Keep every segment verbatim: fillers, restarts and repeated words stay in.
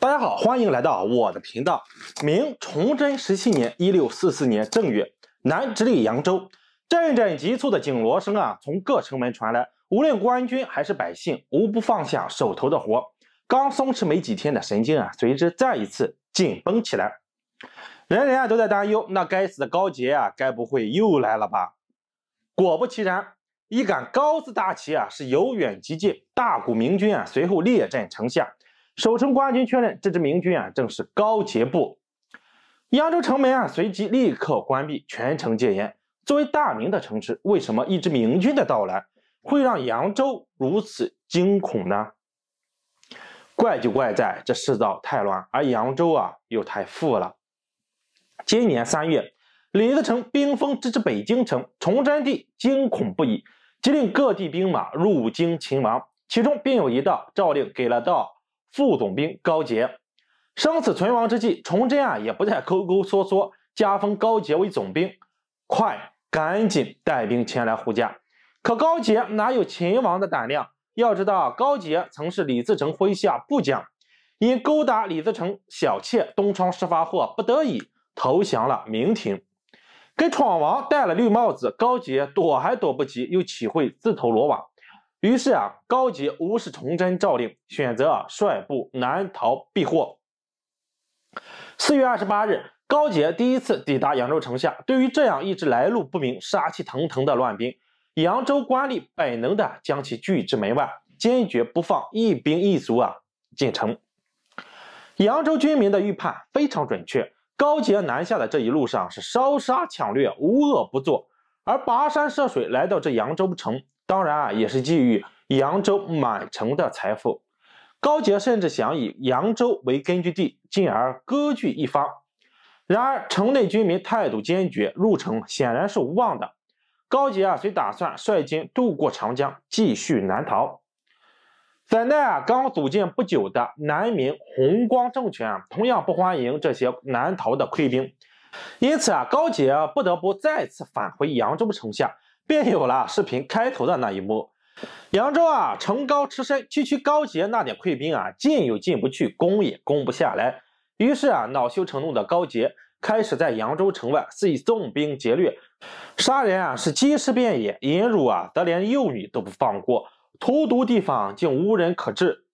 大家好，欢迎来到我的频道。明崇祯十七年（一六四四年）正月，南直隶扬州，阵阵急促的警锣声啊，从各城门传来。无论官军还是百姓，无不放下手头的活。刚松弛没几天的神经啊，随之再一次紧绷起来。人人啊都在担忧，那该死的高捷啊，该不会又来了吧？果不其然，一杆高字大旗啊，是由远及近，大股明军啊，随后列阵城下。 守城官军确认，这支明军啊，正是高捷部。扬州城门啊，随即立刻关闭，全城戒严。作为大明的城池，为什么一支明军的到来会让扬州如此惊恐呢？怪就怪在这世道太乱，而扬州啊又太富了。今年三月，李自成兵锋直指北京城，崇祯帝惊恐不已，即令各地兵马入京勤王，其中便有一道诏令给了到。 副总兵高捷，生死存亡之际，崇祯啊也不再抠抠缩缩，加封高捷为总兵，快赶紧带兵前来护驾。可高捷哪有秦王的胆量？要知道，高捷曾是李自成麾下部将，因勾搭李自成小妾东窗事发后，不得已投降了明廷，给闯王戴了绿帽子。高捷躲还躲不及，又岂会自投罗网？ 于是啊，高捷无视崇祯诏令，选择啊率部南逃避祸。四月二十八日，高捷第一次抵达扬州城下。对于这样一支来路不明、杀气腾腾的乱兵，扬州官吏本能地将其拒之门外，坚决不放一兵一卒啊进城。扬州军民的预判非常准确，高捷南下的这一路上是烧杀抢掠，无恶不作，而跋山涉水来到这扬州城。 当然啊，也是觊觎扬州满城的财富。高捷甚至想以扬州为根据地，进而割据一方。然而城内军民态度坚决，入城显然是无望的。高捷啊，遂打算率军渡过长江，继续南逃。怎奈啊，刚组建不久的南明弘光政权啊，同样不欢迎这些南逃的溃兵，因此啊，高捷不得不再次返回扬州城下。 便有了视频开头的那一幕，扬州啊，城高池深，区区高捷那点溃兵啊，进又进不去，攻也攻不下来。于是啊，恼羞成怒的高捷开始在扬州城外肆意纵兵劫掠，杀人啊是鸡尸遍野，淫辱啊则连幼女都不放过，荼毒地方竟无人可治。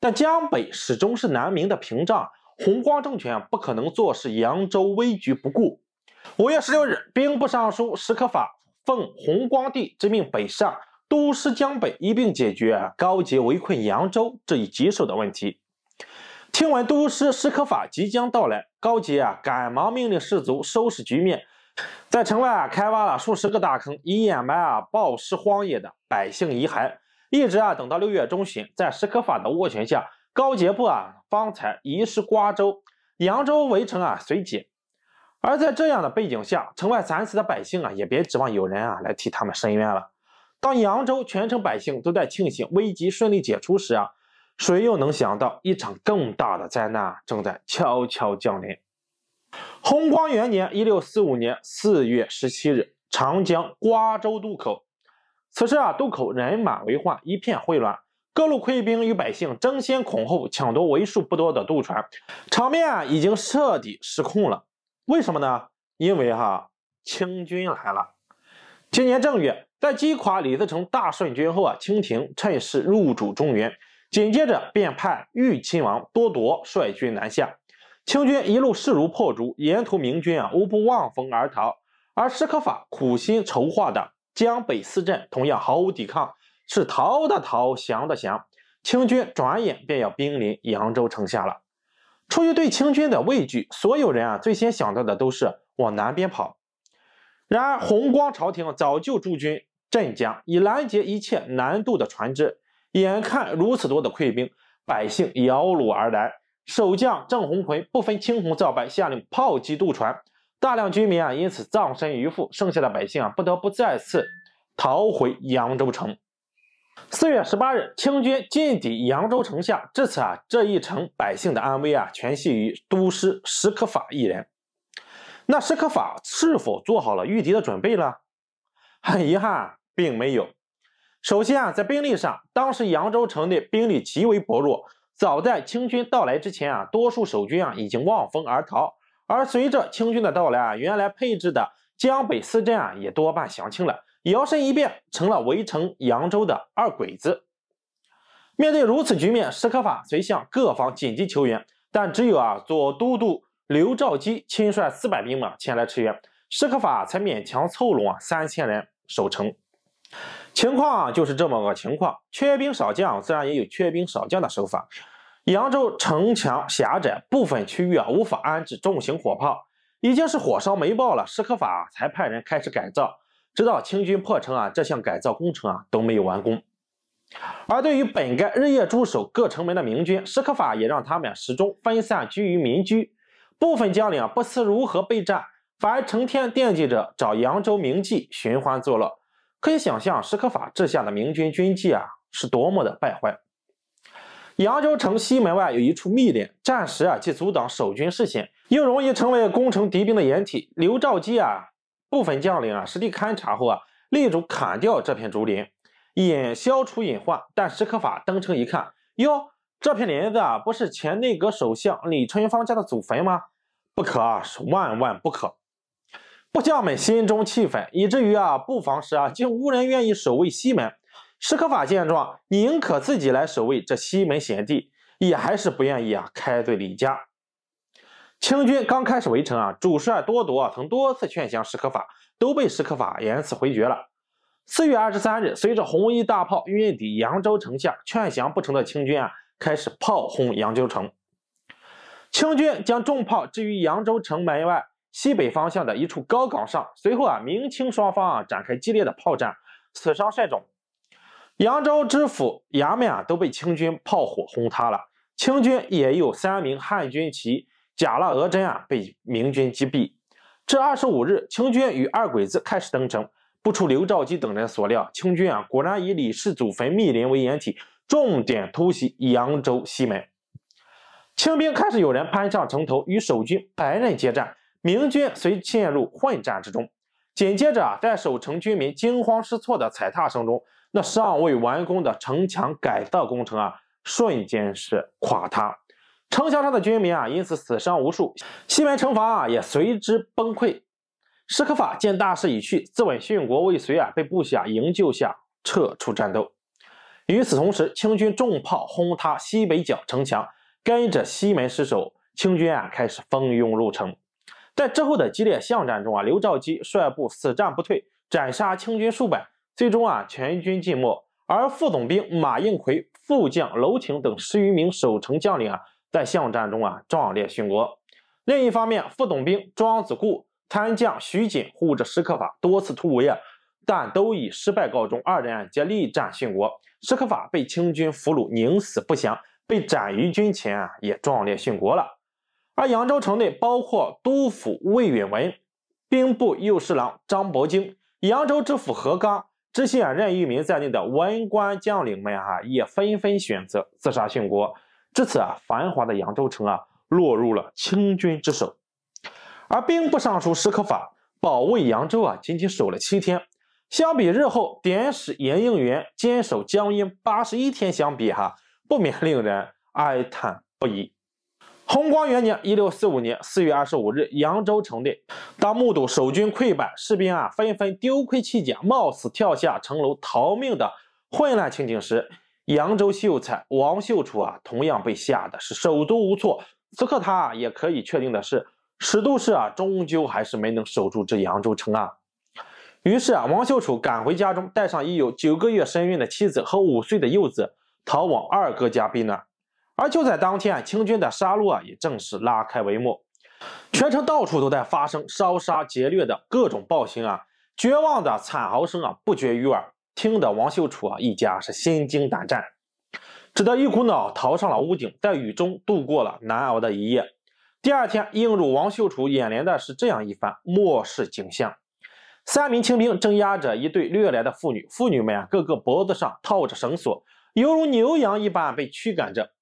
但江北始终是南明的屏障，弘光政权不可能坐视扬州危局不顾。五月十六日，兵部尚书史可法。 奉弘光帝之命北上，督师江北，一并解决高捷围困扬州这一棘手的问题。听闻督师史可法即将到来，高捷啊赶忙命令士卒收拾局面，在城外啊开挖了数十个大坑，以掩埋啊暴尸荒野的百姓遗骸。一直啊等到六月中旬，在史可法的斡旋下，高捷部啊方才移师瓜州，扬州围城啊随解。 而在这样的背景下，城外惨死的百姓啊，也别指望有人啊来替他们申冤了。当扬州全城百姓都在庆幸危机顺利解除时啊，谁又能想到一场更大的灾难正在悄悄降临？弘光元年（一六四五年）四月十七日，长江瓜州渡口，此时啊，渡口人满为患，一片混乱。 各路溃兵与百姓争先恐后抢夺为数不多的渡船，场面啊已经彻底失控了。 为什么呢？因为哈清军来了。今年正月，在击垮李自成大顺军后啊，清廷趁势入主中原，紧接着便派豫亲王多铎率军南下。清军一路势如破竹，沿途明军啊无不望风而逃。而史可法苦心筹划的江北四镇同样毫无抵抗，是逃的逃，降的降。清军转眼便要兵临扬州城下了。 出于对清军的畏惧，所有人啊最先想到的都是往南边跑。然而，弘光朝廷早就驻军镇江，以拦截一切南渡的船只。眼看如此多的溃兵，百姓摇橹而来，守将郑鸿逵不分青红皂白，下令炮击渡船，大量军民啊因此葬身鱼腹，剩下的百姓啊不得不再次逃回扬州城。 四月十八日，清军进抵扬州城下。至此啊，这一城百姓的安危啊，全系于都师史可法一人。那史可法是否做好了御敌的准备呢？很遗憾，并没有。首先啊，在兵力上，当时扬州城内兵力极为薄弱，早在清军到来之前啊，多数守军啊已经望风而逃，而随着清军的到来啊，原来配置的江北四镇啊也多半降清了，摇身一变成了围城扬州的二鬼子。面对如此局面，史可法遂向各方紧急求援，但只有啊左都督刘肇基亲率四百兵马前来驰援，史可法才勉强凑拢啊三千人守城。 情况就是这么个情况，缺兵少将，自然也有缺兵少将的手法。扬州城墙狭窄，部分区域啊无法安置重型火炮，已经是火烧没爆了。史可法才派人开始改造，直到清军破城啊，这项改造工程啊都没有完工。而对于本该日夜驻守各城门的明军，史可法也让他们始终分散居于民居，部分将领啊不思如何备战，反而成天惦记着找扬州名妓寻欢作乐。 可以想象，史可法治下的明军军纪啊，是多么的败坏。扬州城西门外有一处密林，暂时啊，既阻挡守军视线，又容易成为攻城敌兵的掩体。刘肇基啊，部分将领啊，实地勘察后啊，力主砍掉这片竹林，以消除隐患。但史可法登城一看，哟，这片林子啊，不是前内阁首相李淳风家的祖坟吗？不可啊，是万万不可！ 部将们心中气愤，以至于啊，布防时啊，竟无人愿意守卫西门。史可法见状，宁可自己来守卫这西门险地，也还是不愿意啊开罪李家。清军刚开始围城啊，主帅多铎啊曾多次劝降史可法，都被史可法严词回绝了。四月二十三日，随着红衣大炮运抵扬州城下，劝降不成的清军啊，开始炮轰扬州城。清军将重炮置于扬州城门外 西北方向的一处高岗上，随后啊，明清双方啊展开激烈的炮战，死伤甚重。扬州知府衙门啊都被清军炮火轰塌了，清军也有三名汉军旗甲喇额真啊被明军击毙。至二十五日，清军与二鬼子开始登城，不出刘肇基等人所料，清军啊果然以李氏祖坟密林为掩体，重点突袭扬州西门。清兵开始有人攀上城头，与守军白刃接战。 明军遂陷入混战之中，紧接着啊，在守城军民惊慌失措的踩踏声中，那尚未完工的城墙改造工程啊，瞬间是垮塌，城墙上的军民啊，因此死伤无数，西门城防啊也随之崩溃。史可法见大势已去，自刎殉国未遂啊，被部下营救下撤出战斗。与此同时，清军重炮轰塌西北角城墙，跟着西门失守，清军啊开始蜂拥入城。 在之后的激烈巷战中啊，刘肇基率部死战不退，斩杀清军数百，最终啊全军尽没。而副总兵马应奎、副将娄挺等十余名守城将领啊，在巷战中啊壮烈殉国。另一方面，副总兵庄子固、参将徐锦护着史可法多次突围啊，但都以失败告终，二人皆力战殉国。史可法被清军俘虏，宁死不降，被斩于军前啊，也壮烈殉国了。 而扬州城内包括督抚魏允文、兵部右侍郎张伯经、扬州知府何刚、知县任玉民在内的文官将领们啊，也纷纷选择自杀殉国。至此啊，繁华的扬州城啊，落入了清军之手。而兵部尚书史可法保卫扬州啊，仅仅守了七天。相比日后典史严应元坚守江阴八十一天相比哈、啊，不免令人哀叹不已。 弘光元年（一六四五年）四月二十五日，扬州城内，当目睹守军溃败，士兵啊纷纷丢盔弃甲，冒死跳下城楼逃命的混乱情景时，扬州秀才王秀楚啊，同样被吓得是手足无措。此刻他啊，也可以确定的是，史都市啊，终究还是没能守住这扬州城啊。于是啊，王秀楚赶回家中，带上已有九个月身孕的妻子和五岁的幼子，逃往二哥家避难。 而就在当天，清军的杀戮啊，也正式拉开帷幕。全城到处都在发生烧杀劫掠的各种暴行啊，绝望的惨嚎声啊不绝于耳，听得王秀楚啊一家是心惊胆战，只得一股脑逃上了屋顶，在雨中度过了难熬的一夜。第二天，映入王秀楚眼帘的是这样一番末世景象：三名清兵正押着一对掠来的妇女，妇女们啊个个脖子上套着绳索，犹如牛羊一般被驱赶着。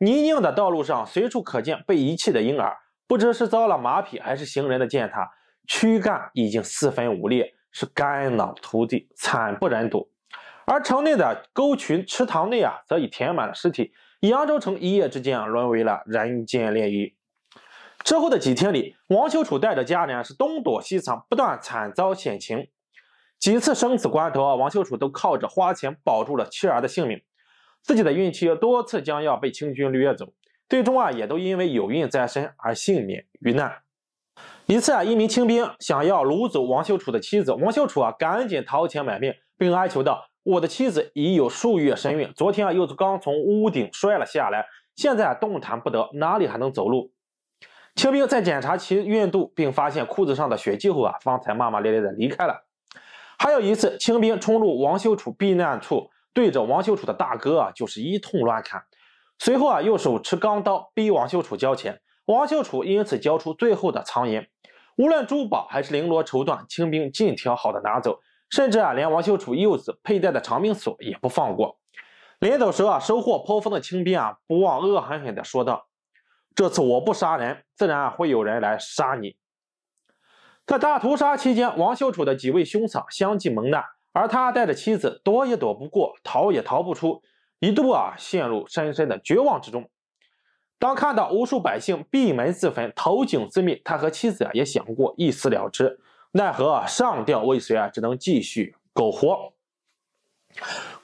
泥泞的道路上，随处可见被遗弃的婴儿，不知是遭了马匹还是行人的践踏，躯干已经四分五裂，是肝脑涂地，惨不忍睹。而城内的沟渠、池塘内啊，则已填满了尸体，扬州城一夜之间啊沦为了人间炼狱。之后的几天里，王丘处带着家人是东躲西藏，不断惨遭险情。几次生死关头啊，王丘处都靠着花钱保住了妻儿的性命，自己的运气多次将要被清军掠走，最终啊也都因为有孕在身而幸免于难。 一次啊，一名清兵想要掳走王丘处的妻子，王丘处啊赶紧掏钱买命，并哀求道：“我的妻子已有数月身孕，昨天啊又刚从屋顶摔了下来，现在啊动弹不得，哪里还能走路？”清兵在检查其孕肚，并发现裤子上的血迹后啊，方才骂骂咧咧的离开了。还有一次，清兵冲入王丘处避难处，对着王丘处的大哥啊就是一通乱砍，随后啊又手持钢刀逼王丘处交钱，王丘处因此交出最后的仓银。 无论珠宝还是绫罗绸缎，清兵尽挑好的拿走，甚至啊，连王丘处幼子佩戴的长命锁也不放过。临走时啊，收获颇丰的清兵啊，不忘恶狠狠地说道：“这次我不杀人，自然啊会有人来杀你。”在大屠杀期间，王丘处的几位兄长相继蒙难，而他带着妻子躲也躲不过，逃也逃不出，一度啊陷入深深的绝望之中。 当看到无数百姓闭门自焚、投井自灭，他和妻子也想过一死了之，奈何上吊未遂啊，只能继续苟活。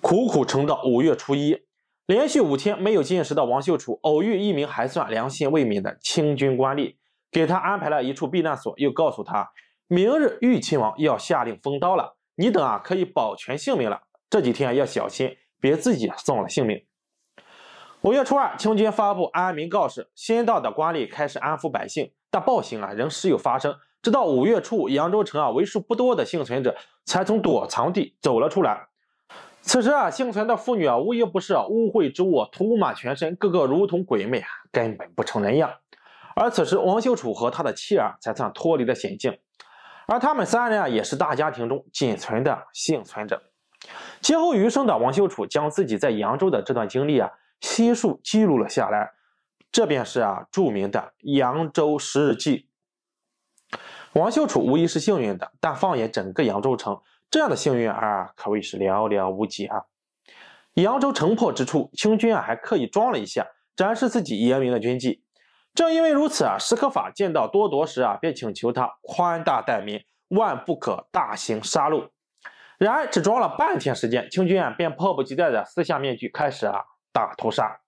苦苦撑到五月初一，连续五天没有进食的王丘处偶遇一名还算良心未泯的清军官吏，给他安排了一处避难所，又告诉他，明日豫亲王要下令封刀了，你等啊可以保全性命了，这几天要小心，别自己送了性命。 五月初二，清军发布安民告示，新到的官吏开始安抚百姓，但暴行啊仍时有发生。直到五月初五，扬州城啊为数不多的幸存者才从躲藏地走了出来。此时啊，幸存的妇女啊无一不是啊污秽之物啊涂满全身，个个如同鬼魅啊，根本不成人样。而此时，王丘处和他的妻儿才算脱离了险境，而他们三人啊也是大家庭中仅存的幸存者。劫后余生的王丘处将自己在扬州的这段经历啊。 悉数记录了下来，这便是啊著名的《扬州十日记》。王丘处无疑是幸运的，但放眼整个扬州城，这样的幸运啊可谓是寥寥无几啊。扬州城破之处，清军啊还刻意装了一下，展示自己严明的军纪。正因为如此啊，史可法见到多铎时啊，便请求他宽大待民，万不可大行杀戮。然而只装了半天时间，清军啊便迫不及待的撕下面具，开始啊。 大屠杀，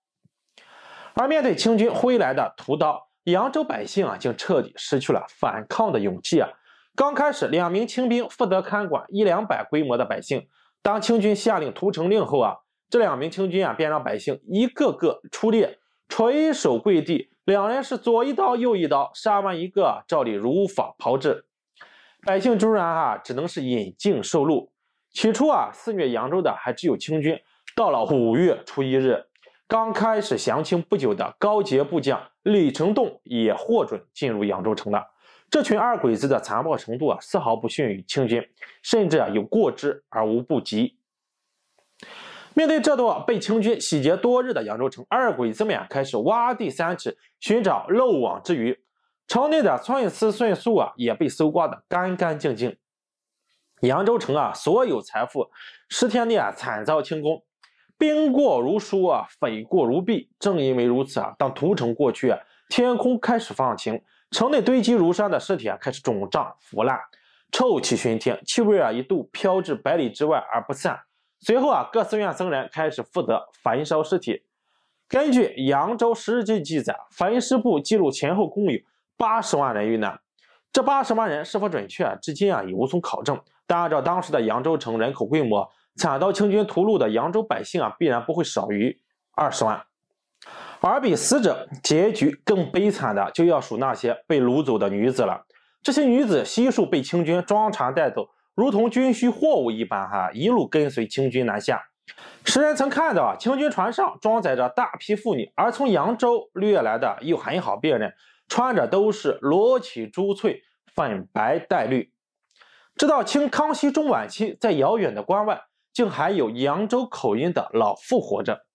而面对清军挥来的屠刀，扬州百姓啊，竟彻底失去了反抗的勇气啊！刚开始，两名清兵负责看管一两百规模的百姓。当清军下令屠城令后啊，这两名清军啊，便让百姓一个个出列，垂手跪地。两人是左一刀右一刀，杀完一个，照例如法炮制。百姓居然啊，只能是引颈受戮。起初啊，肆虐扬州的还只有清军。 到了五月初一日，刚开始降清不久的高杰部将李成栋也获准进入扬州城了。这群二鬼子的残暴程度啊，丝毫不逊于清军，甚至啊有过之而无不及。面对这座被清军洗劫多日的扬州城，二鬼子们啊开始挖地三尺，寻找漏网之鱼。城内的寸丝寸粟啊，也被搜刮得干干净净。扬州城啊，所有财富十天内啊惨遭清空。 兵过如疏啊，匪过如避。正因为如此啊，当屠城过去啊，天空开始放晴，城内堆积如山的尸体啊开始肿胀腐烂，臭气熏天，气味啊一度飘至百里之外而不散。随后啊，各寺院僧人开始负责焚烧尸体。根据《扬州十日记》记载，焚尸部记录前后共有八十万人遇难。这八十万人是否准确啊，至今啊也无从考证。但按照当时的扬州城人口规模， 惨遭清军屠戮的扬州百姓啊，必然不会少于二十万。而比死者结局更悲惨的，就要数那些被掳走的女子了。这些女子悉数被清军装船带走，如同军需货物一般、啊，哈，一路跟随清军南下。时人曾看到啊，清军船上装载着大批妇女，而从扬州掠来的又很好辨认，穿着都是罗绮珠翠，粉白黛绿。直到清康熙中晚期，在遥远的关外， 竟还有扬州口音的老妇活着，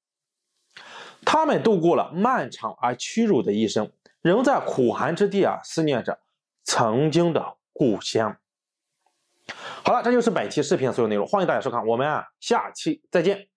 他们度过了漫长而屈辱的一生，仍在苦寒之地啊思念着曾经的故乡。好了，这就是本期视频的所有内容，欢迎大家收看，我们啊下期再见。